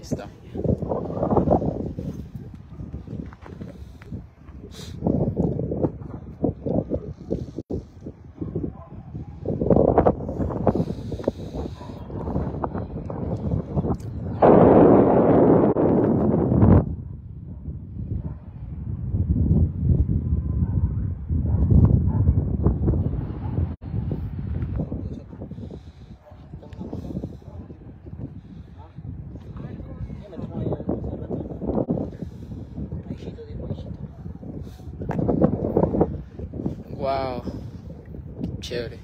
Ahí está. Wow, chévere.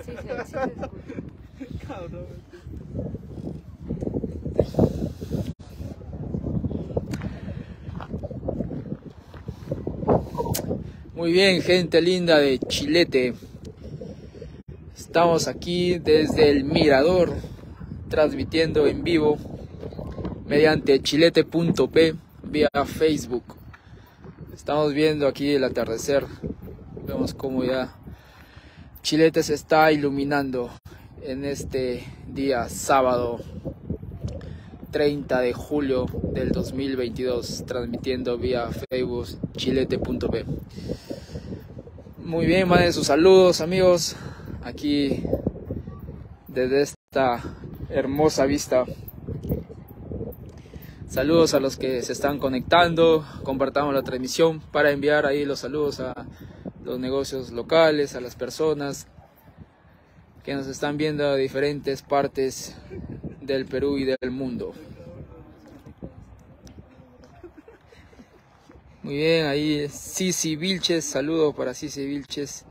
Sí se escucha. Cabrón. Muy bien, gente linda de Chilete. Estamos aquí desde el Mirador, transmitiendo en vivo mediante Chilete.pe vía Facebook. Estamos viendo aquí el atardecer. Vemos cómo ya Chilete se está iluminando en este día sábado 30 de julio del 2022, transmitiendo vía Facebook Chilete.pe. Muy bien, manden sus saludos, amigos. Aquí desde esta hermosa vista, saludos a los que se están conectando. Compartamos la transmisión para enviar ahí los saludos a los negocios locales, a las personas que nos están viendo de diferentes partes del Perú y del mundo. Muy bien, ahí Sisi Vilches, saludo para Sisi Vilches,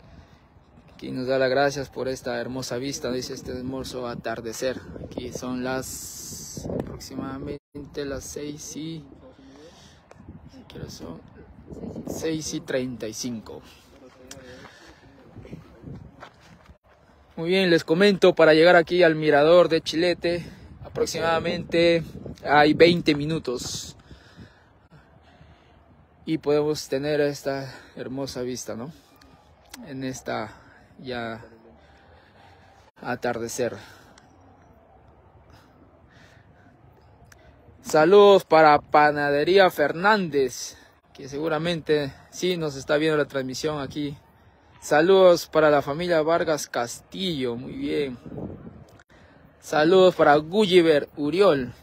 quien nos da las gracias por esta hermosa vista, dice, este hermoso atardecer. Aquí son las aproximadamente las 6:35. Muy bien, les comento, para llegar aquí al Mirador de Chilete, aproximadamente hay 20 minutos. Y podemos tener esta hermosa vista, ¿no? En esta... ya atardecer. Saludos para Panadería Fernández, que seguramente sí nos está viendo la transmisión aquí. Saludos para la familia Vargas Castillo, muy bien. Saludos para Gulliver Uriol.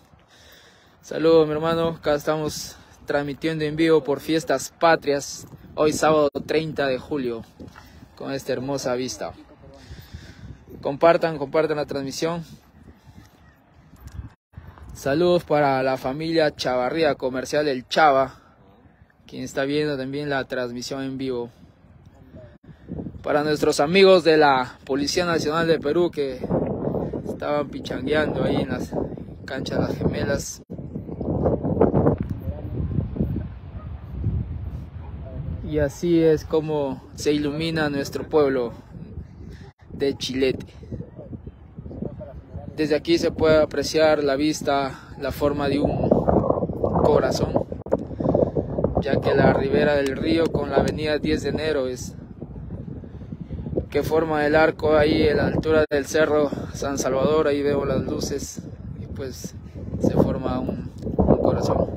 Saludos, mi hermano. Acá estamos transmitiendo en vivo por Fiestas Patrias, hoy sábado 30 de julio. Con esta hermosa vista. Compartan la transmisión. Saludos para la familia Chavarría Comercial El Chava, quien está viendo también la transmisión en vivo. Para nuestros amigos de la Policía Nacional de Perú, que estaban pichangueando ahí en las canchas Las Gemelas. Y así es como se ilumina nuestro pueblo de Chilete. Desde aquí se puede apreciar la vista, la forma de un corazón, ya que la ribera del río con la avenida 10 de enero es que forma el arco ahí en la altura del Cerro San Salvador. Ahí veo las luces y pues se forma un corazón.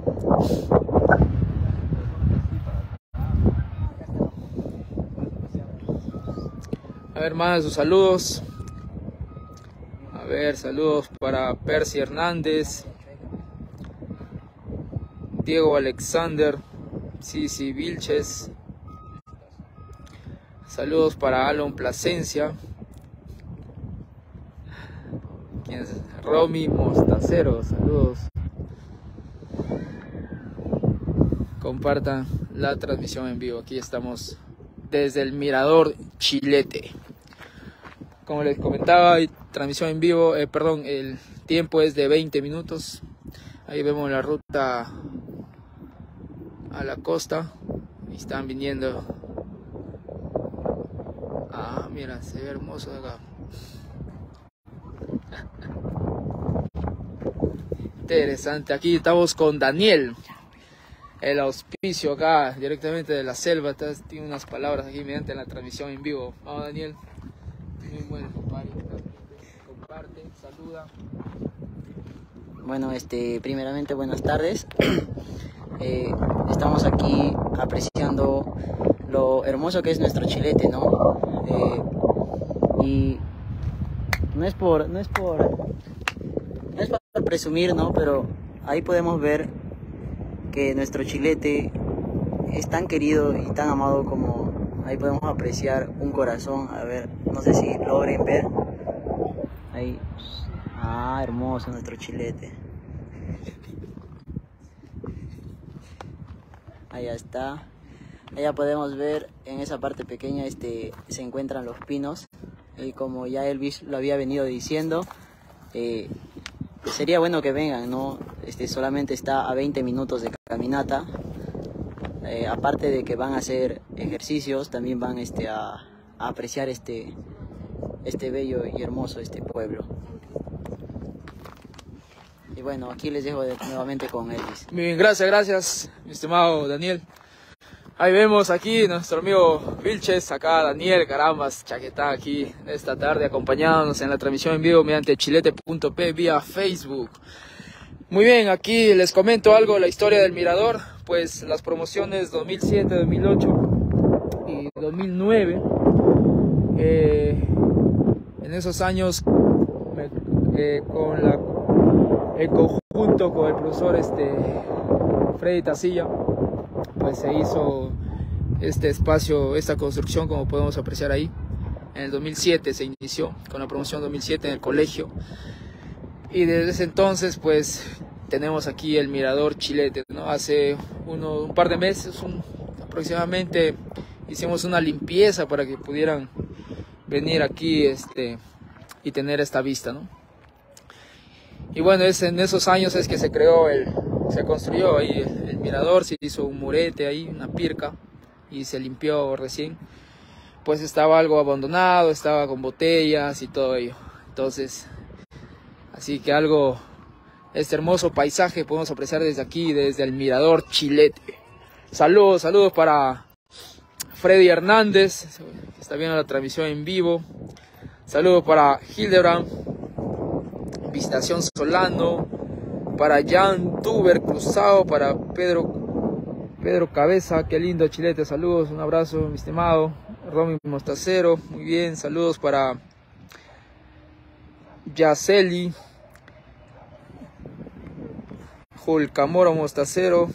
A ver, más sus saludos. A ver, saludos para Percy Hernández, Diego Alexander, Sisi Vilches. Saludos para Alan Plasencia, ¿quién es? Romy Mostacero, saludos. Compartan la transmisión en vivo. Aquí estamos desde el Mirador Chilete. Como les comentaba, transmisión en vivo, el tiempo es de 20 minutos. Ahí vemos la ruta a la costa. Y están viniendo. Ah, mira, se ve hermoso de acá. Interesante, aquí estamos con Daniel. el auspicio acá directamente de la selva. Tiene unas palabras aquí mediante la transmisión en vivo. Vamos, Daniel. Muy bueno, compadre. Comparte, saluda. Bueno, primeramente buenas tardes. Estamos aquí apreciando lo hermoso que es nuestro Chilete, ¿no? Y no es por presumir, ¿no? Pero ahí podemos ver que nuestro Chilete es tan querido y tan amado como ahí podemos apreciar un corazón. A ver, no sé si logren ver. Ahí. Ah, hermoso nuestro Chilete. Allá está. Allá podemos ver en esa parte pequeña se encuentran los pinos. Y como ya Elvis lo había venido diciendo, sería bueno que vengan, ¿no? Solamente está a 20 minutos de caminata. Aparte de que van a hacer ejercicios, también van a apreciar este bello y hermoso pueblo. Y bueno, aquí les dejo nuevamente con Elvis. Muy bien, gracias, mi estimado Daniel. Ahí vemos aquí nuestro amigo Vilches, acá Daniel Carambas, Chaquetá, aquí esta tarde acompañándonos en la transmisión en vivo mediante Chilete.pe vía Facebook. Muy bien, aquí les comento algo, la historia del Mirador, pues las promociones 2007, 2008 y 2009, en esos años con el conjunto con el profesor Freddy Tacilla, pues se hizo este espacio, esta construcción, como podemos apreciar ahí. En el 2007 se inició con la promoción 2007 en el colegio, y desde ese entonces pues tenemos aquí el Mirador Chilete, ¿no? Hace un par de meses aproximadamente hicimos una limpieza para que pudieran venir aquí y tener esta vista, ¿no? Y bueno, en esos años es que se creó se construyó ahí el mirador, se hizo un murete ahí, una pirca, y se limpió recién. Pues estaba algo abandonado, estaba con botellas y todo ello. Entonces, así que este hermoso paisaje podemos apreciar desde aquí, desde el Mirador Chilete. Saludos para Freddy Hernández, que está viendo la transmisión en vivo. Saludos para Hildebrand, Visitación Solano, para Jan Tuber Cruzado, para Pedro Cabeza. Qué lindo Chilete, saludos, un abrazo, mi estimado. Romy Mostacero, muy bien, saludos para Yaceli Julcamoro Mostacero,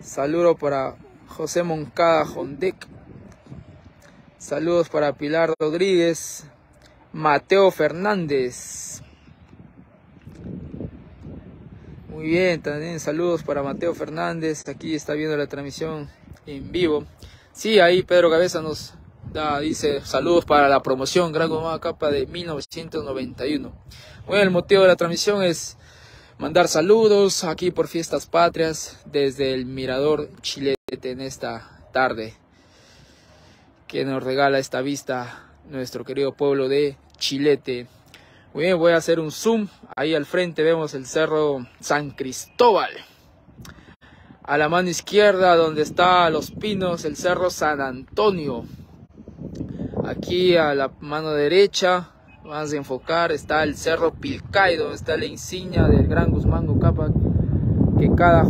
saludos para José Moncada Jondec, saludos para Pilar Rodríguez, Mateo Fernández. Muy bien, también saludos para Mateo Fernández, aquí está viendo la transmisión en vivo. Sí, ahí Pedro Cabeza nos dice saludos para la promoción Gran Guzmango Capac de 1991. Bueno, el motivo de la transmisión es mandar saludos aquí por Fiestas Patrias desde el Mirador Chilete en esta tarde que nos regala esta vista nuestro querido pueblo de Chilete. Muy bien, voy a hacer un zoom. Ahí al frente vemos el Cerro San Cristóbal. A la mano izquierda, donde está Los Pinos, el Cerro San Antonio. Aquí a la mano derecha, vamos a enfocar, está el Cerro Pilcaído, donde está la insignia del Gran Guzmango Capac, que cada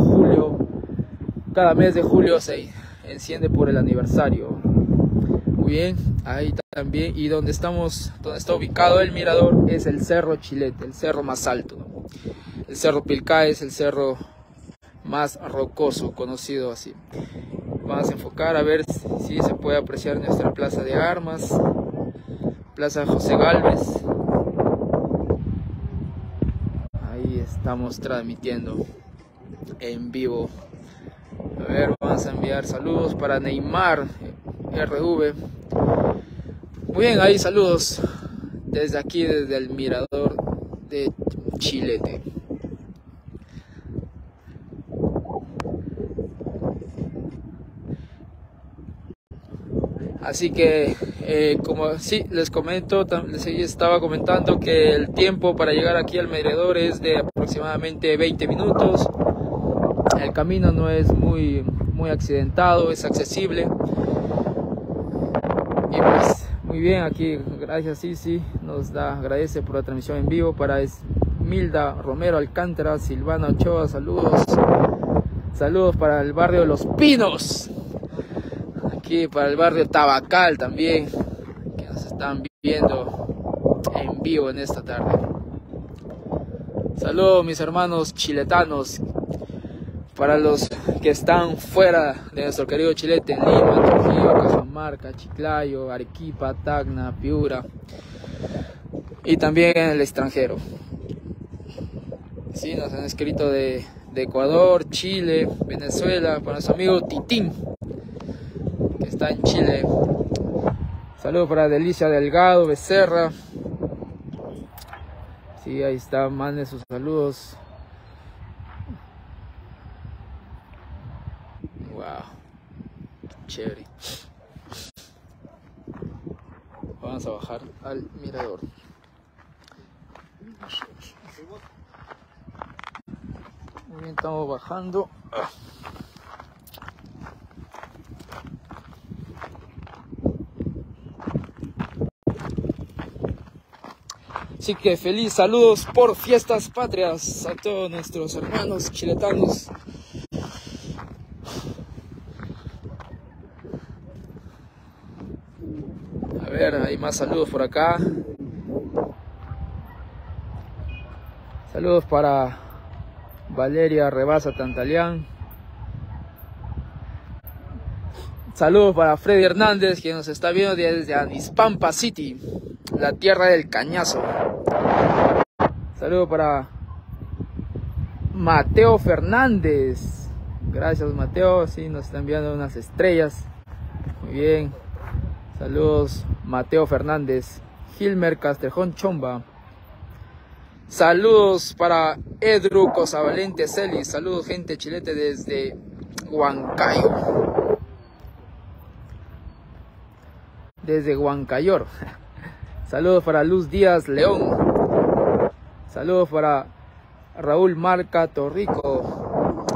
mes de julio se enciende por el aniversario. Muy bien, ahí también, y donde está ubicado el mirador es el Cerro Chilete, el cerro más alto, ¿no? El Cerro Pilcaído es el cerro más rocoso, conocido así. Vamos a enfocar a ver si se puede apreciar nuestra Plaza de Armas, Plaza José Galvez. Ahí estamos transmitiendo en vivo. A ver, vamos a enviar saludos para Neymar RV. Muy bien, ahí saludos desde aquí, desde el Mirador de Chilete. Así que, como sí, les estaba comentando que el tiempo para llegar aquí al mirador es de aproximadamente 20 minutos. El el camino no es muy accidentado, es accesible. Y pues muy bien, aquí gracias Sisi, agradece por la transmisión en vivo. Para Esmilda Romero Alcántara, Silvana Ochoa, saludos. Saludos para el barrio Los Pinos. Aquí para el barrio Tabacal también, que nos están viendo en vivo en esta tarde. Saludos mis hermanos chiletanos. Para los que están fuera de nuestro querido Chilete, en Lima, Trujillo, Cajamarca, Chiclayo, Arequipa, Tacna, Piura y también en el extranjero. Sí, nos han escrito de Ecuador, Chile, Venezuela, para nuestro amigo Titín, que está en Chile. Saludos para Delicia Delgado, Becerra. Sí, ahí está, manden sus saludos. Wow, chévere. Vamos a bajar al mirador. Muy bien, estamos bajando. Así que feliz saludos por fiestas patrias a todos nuestros hermanos chiletanos. A ver, hay más saludos por acá. Saludos para Valeria Rebasa Tantalián. Saludos para Freddy Hernández, que nos está viendo desde Anispampá City, la tierra del cañazo. Saludos para Mateo Fernández. Gracias Mateo, sí, nos están enviando unas estrellas. Muy bien. Saludos Mateo Fernández. Gilmer Castrejón Chomba. Saludos para Edru Cosavalente Celis. Saludos gente Chilete desde Huancayo. Desde Huancayor. Saludos para Luz Díaz León. Saludos para Raúl Marca Torrico.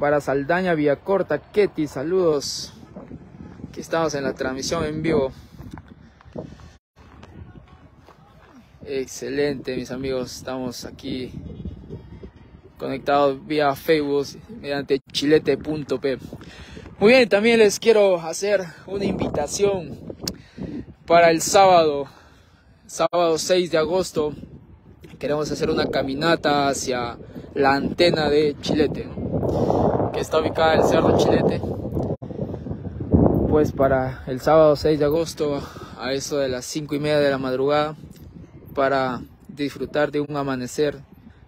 Para Saldaña Villacorta Ketty. Saludos. Aquí estamos en la transmisión en vivo. Excelente, mis amigos. Estamos aquí conectados vía Facebook mediante Chilete.pe. Muy bien, también les quiero hacer una invitación para el sábado. Sábado 6 de agosto. Queremos hacer una caminata hacia la antena de Chilete, ¿no?, que está ubicada en el Cerro Chilete. Pues para el sábado 6 de agosto a eso de las 5:30 de la madrugada, para disfrutar de un amanecer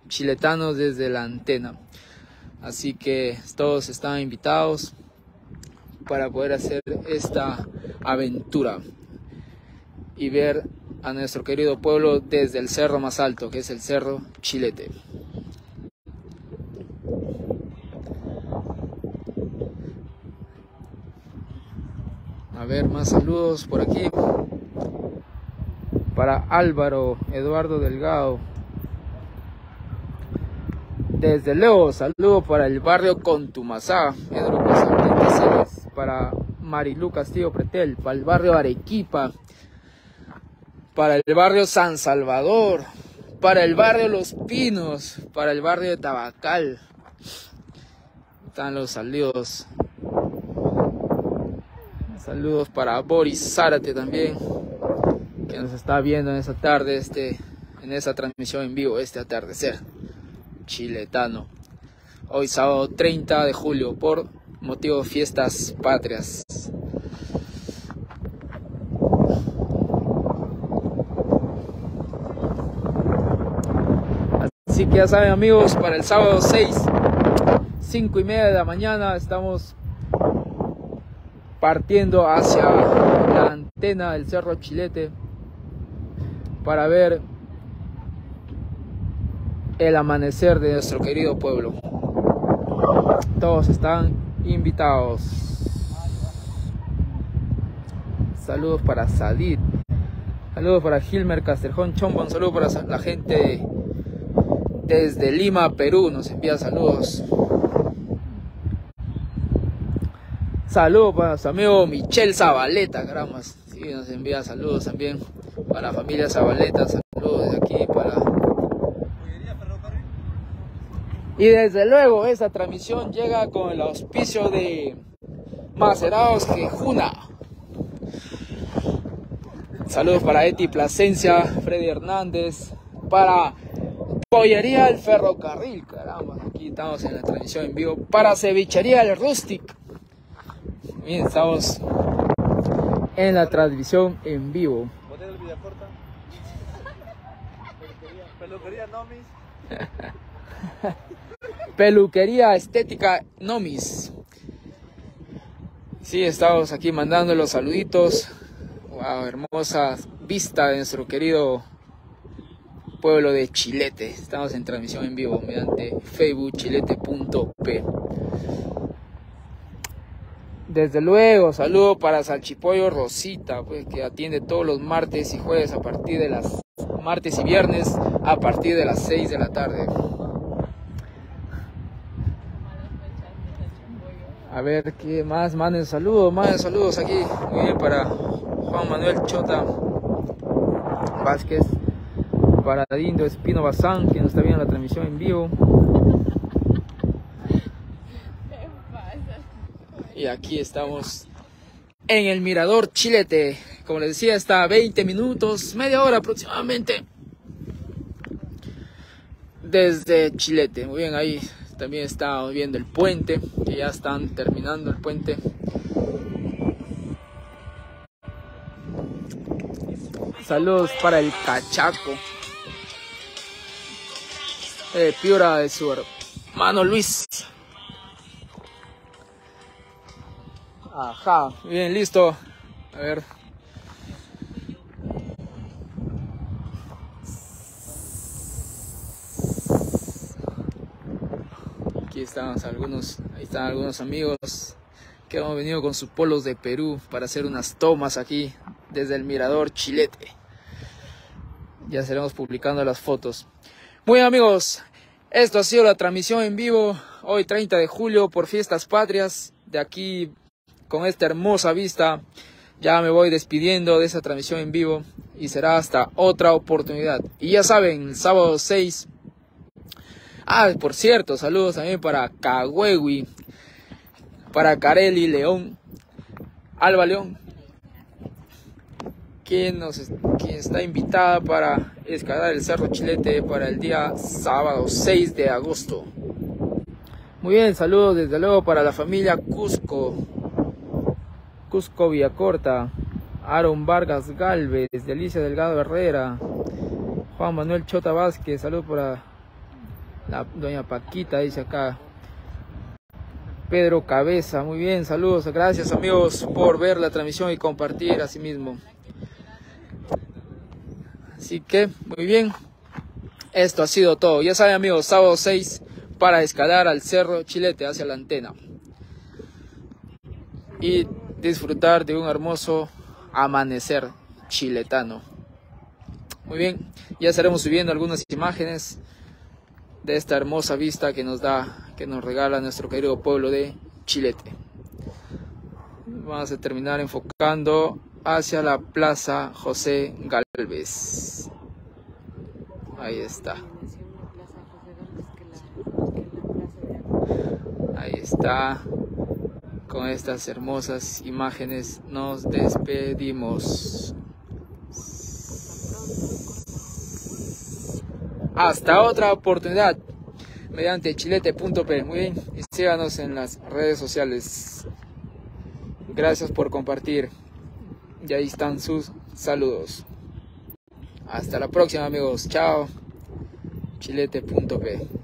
chiletano desde la antena. Así que todos están invitados para poder hacer esta aventura y ver a nuestro querido pueblo desde el cerro más alto, que es el Cerro Chilete. A ver, más saludos por aquí. Para Álvaro Eduardo Delgado. Desde luego, saludo para el barrio Contumazá. Para Marilu Castillo Pretel. Para el barrio Arequipa. Para el barrio San Salvador. Para el barrio Los Pinos. Para el barrio de Tabacal. Están los saludos. Saludos para Boris Zárate también, que nos está viendo en esta tarde, en esta transmisión en vivo, este atardecer chiletano. Hoy sábado 30 de julio, por motivo de fiestas patrias. Así que ya saben amigos, para el sábado 6, 5:30 de la mañana, estamos partiendo hacia la antena del Cerro Chilete para ver el amanecer de nuestro querido pueblo. Todos están invitados. Saludos para Sadid. Saludos para Gilmer Castrejón Chombón. Saludos para la gente desde Lima, Perú. Nos envía saludos. Saludos para nuestro amigo Michel Zabaleta, Gramas. Sí, nos envía saludos también para la familia Zabaleta. Saludos desde aquí para... Y desde luego esta transmisión llega con el auspicio de Macerados Quejuna. Saludos para Eti Plasencia, Freddy Hernández, para Pollería El Ferrocarril, caramba, aquí estamos en la transmisión en vivo, para Cevichería El Rustic. Bien, estamos en la transmisión en vivo. Botel de Villacorta. Peluquería Nomis. Peluquería Estética Nomis. Sí, estamos aquí mandando los saluditos. Wow, hermosa vista de nuestro querido pueblo de Chilete. Estamos en transmisión en vivo mediante Facebook Chilete.pe. Desde luego, saludo para Salchipollo Rosita, pues, que atiende todos los martes y jueves a partir de las... Martes y viernes a partir de las 6 de la tarde. A ver, ¿qué más? Manden saludos aquí. Muy bien, para Juan Manuel Chota Vázquez, para Dindo Espino Bazán, que nos está viendo la transmisión en vivo. Y aquí estamos en el Mirador Chilete. Como les decía, está a 20 minutos, media hora aproximadamente, desde Chilete. Muy bien, ahí también está viendo el puente, que ya están terminando el puente. Saludos para el Cachaco, de Piura, de su hermano Luis. Ajá, bien, listo. A ver. Aquí estamos algunos, ahí están algunos amigos que hemos venido con sus polos de Perú para hacer unas tomas aquí desde el Mirador Chilete. Ya estaremos publicando las fotos. Muy bien, amigos, esto ha sido la transmisión en vivo hoy 30 de julio por Fiestas Patrias. De aquí, con esta hermosa vista, ya me voy despidiendo de esta transmisión en vivo y será hasta otra oportunidad. Y ya saben, el sábado 6. Ah, por cierto, saludos también para Cagüewi, para Careli León, Alba León, quien está invitada para escalar el Cerro Chilete para el día sábado 6 de agosto. Muy bien, saludos desde luego para la familia Cusco, Cusco Villacorta, Aaron Vargas Galvez, Delicia Delgado Herrera, Juan Manuel Chota Vázquez. Saludos para la doña Paquita, dice acá, Pedro Cabeza. Muy bien, saludos, gracias amigos por ver la transmisión y compartir así mismo. Así que, muy bien, esto ha sido todo. Ya saben amigos, sábado 6 para escalar al Cerro Chilete hacia la antena y disfrutar de un hermoso amanecer chiletano. Muy bien, ya estaremos subiendo algunas imágenes de esta hermosa vista que nos da, que nos regala nuestro querido pueblo de Chilete. Vamos a terminar enfocando hacia la Plaza José Galvez. Ahí está. Ahí está. Con estas hermosas imágenes nos despedimos. Hasta otra oportunidad mediante chilete.pe. Muy bien, y síganos en las redes sociales. Gracias por compartir. Y ahí están sus saludos. Hasta la próxima amigos. Chao. Chilete.pe.